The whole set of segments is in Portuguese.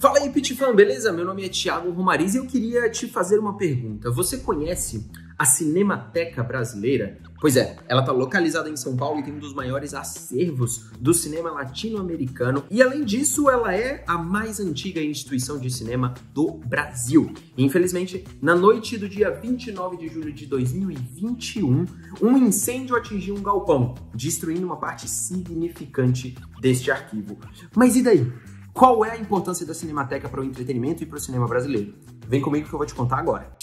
Fala aí, Pitfã, beleza? Meu nome é Thiago Romariz e eu queria te fazer uma pergunta. Você conhece a Cinemateca Brasileira? Pois é, ela está localizada em São Paulo e tem um dos maiores acervos do cinema latino-americano. E além disso, ela é a mais antiga instituição de cinema do Brasil. E, infelizmente, na noite do dia 29 de julho de 2021, um incêndio atingiu um galpão, destruindo uma parte significante deste arquivo. Mas e daí? Qual é a importância da Cinemateca para o entretenimento e para o cinema brasileiro? Vem comigo que eu vou te contar agora.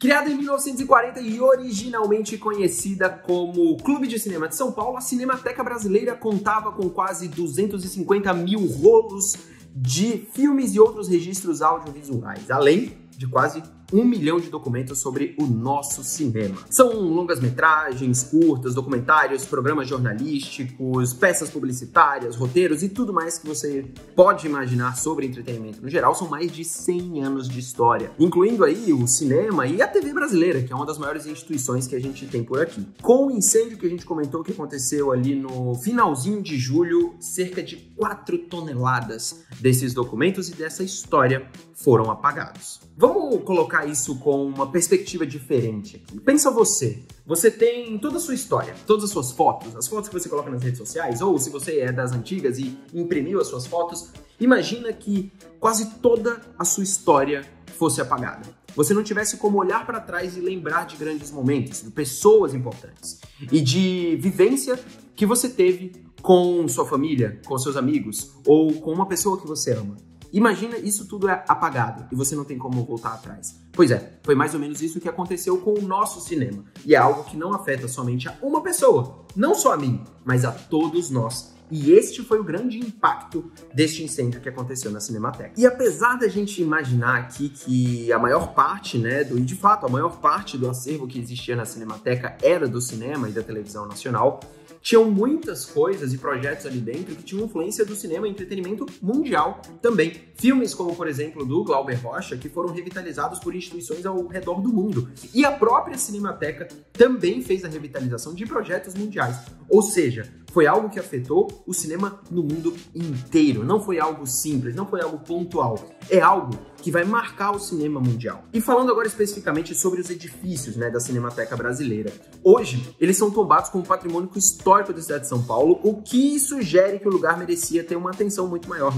Criada em 1940 e originalmente conhecida como Clube de Cinema de São Paulo, a Cinemateca Brasileira contava com quase 250 mil rolos de filmes e outros registros audiovisuais, além de quase 1 milhão de documentos sobre o nosso cinema. São longas-metragens, curtas, documentários, programas jornalísticos, peças publicitárias, roteiros e tudo mais que você pode imaginar sobre entretenimento no geral. São mais de 100 anos de história, incluindo aí o cinema e a TV brasileira, que é uma das maiores instituições que a gente tem por aqui. Com o incêndio que a gente comentou que aconteceu ali no finalzinho de julho, cerca de 4 toneladas desses documentos e dessa história foram apagados. Vamos colocar isso com uma perspectiva diferente aqui. Pensa você, você tem toda a sua história, todas as suas fotos, as fotos que você coloca nas redes sociais, ou se você é das antigas e imprimiu as suas fotos, imagina que quase toda a sua história fosse apagada. Você não tivesse como olhar para trás e lembrar de grandes momentos, de pessoas importantes e de vivência que você teve com sua família, com seus amigos ou com uma pessoa que você ama. Imagina, isso tudo é apagado e você não tem como voltar atrás. Pois é, foi mais ou menos isso que aconteceu com o nosso cinema. E é algo que não afeta somente a uma pessoa, não só a mim, mas a todos nós. E este foi o grande impacto deste incêndio que aconteceu na Cinemateca. E apesar da gente imaginar aqui que a maior parte, de fato, a maior parte do acervo que existia na Cinemateca era do cinema e da televisão nacional, tinham muitas coisas e projetos ali dentro que tinham influência do cinema e entretenimento mundial também. Filmes como, por exemplo, do Glauber Rocha, que foram revitalizados por instituições ao redor do mundo. E a própria Cinemateca também fez a revitalização de projetos mundiais. Ou seja, foi algo que afetou o cinema no mundo inteiro. Não foi algo simples, não foi algo pontual. É algo que vai marcar o cinema mundial. E falando agora especificamente sobre os edifícios da Cinemateca Brasileira. Hoje, eles são tombados como patrimônio histórico da cidade de São Paulo, o que sugere que o lugar merecia ter uma atenção muito maior,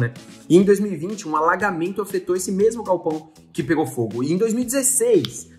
E em 2020, um alagamento afetou esse mesmo galpão que pegou fogo. E em 2016,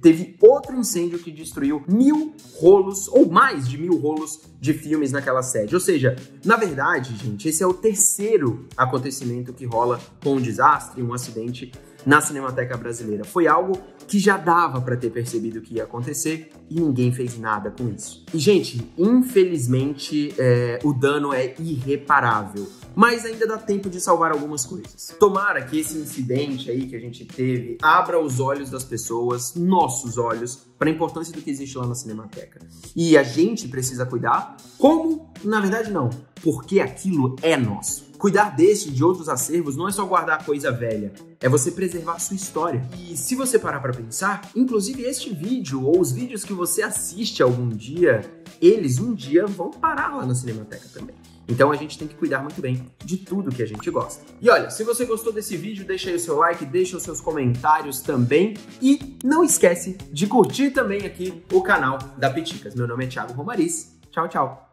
teve outro incêndio que destruiu 1000 rolos, ou mais de 1000 rolos de filmes naquela sede. Ou seja, na verdade, gente, esse é o terceiro acontecimento que rola com um desastre, um acidente na Cinemateca Brasileira. Foi algo que já dava para ter percebido que ia acontecer e ninguém fez nada com isso. E, gente, infelizmente, o dano é irreparável, mas ainda dá tempo de salvar algumas coisas. Tomara que esse incidente aí que a gente teve abra os olhos das pessoas, nossos olhos, para a importância do que existe lá na Cinemateca. E a gente precisa cuidar como, na verdade, não, porque aquilo é nosso. Cuidar deste e de outros acervos não é só guardar coisa velha, é você preservar a sua história. E se você parar para pensar, inclusive este vídeo ou os vídeos que você assiste algum dia, eles um dia vão parar lá na Cinemateca também. Então a gente tem que cuidar muito bem de tudo que a gente gosta. E olha, se você gostou desse vídeo, deixa aí o seu like, deixa os seus comentários também e não esquece de curtir também aqui o canal da Piticas. Meu nome é Thiago Romariz. Tchau, tchau.